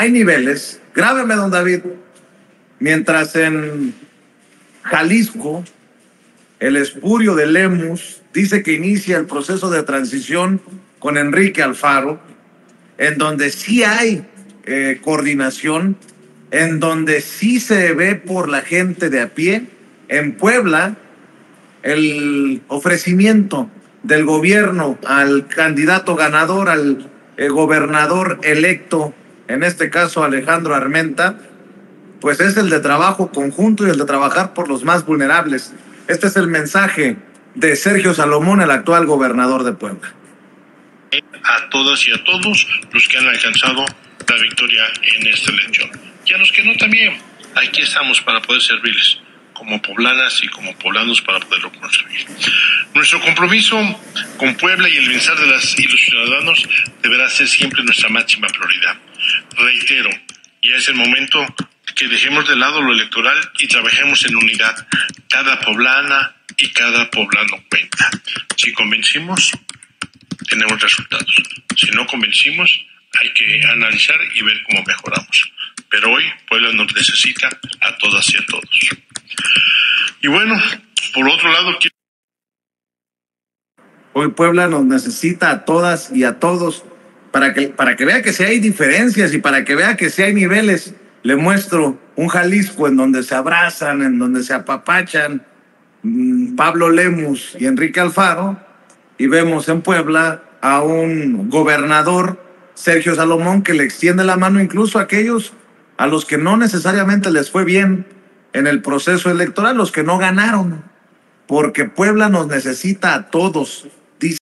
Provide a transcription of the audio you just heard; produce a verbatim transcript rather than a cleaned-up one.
hay niveles. Grábeme, don David. Mientras en Jalisco, el espurio de Lemus dice que inicia el proceso de transición con Enrique Alfaro, en donde sí hay eh, coordinación, en donde sí se ve por la gente de a pie. En Puebla, el ofrecimiento del gobierno al candidato ganador, al eh, gobernador electo, en este caso Alejandro Armenta, pues es el de trabajo conjunto y el de trabajar por los más vulnerables. Este es el mensaje de Sergio Salomón, el actual gobernador de Puebla. A todas y a todos los que han alcanzado la victoria en esta elección. Y a los que no también, aquí estamos para poder servirles, como poblanas y como poblanos, para poderlo construir. Nuestro compromiso con Puebla y el bienestar de las y los ciudadanos deberá ser siempre nuestra máxima prioridad. Reitero, ya es el momento que dejemos de lado lo electoral y trabajemos en unidad. Cada poblana y cada poblano cuenta. Si convencimos, tenemos resultados. Si no convencimos, hay que analizar y ver cómo mejoramos. Pero hoy Puebla nos necesita a todas y a todos. Y bueno, por otro lado... Hoy Puebla nos necesita a todas y a todos, para que, para que vea que si hay diferencias y para que vea que si hay niveles. Le muestro un Jalisco en donde se abrazan, en donde se apapachan Pablo Lemus y Enrique Alfaro, y vemos en Puebla a un gobernador, Sergio Salomón, que le extiende la mano incluso a aquellos a los que no necesariamente les fue bien en el proceso electoral, los que no ganaron, porque Puebla nos necesita a todos.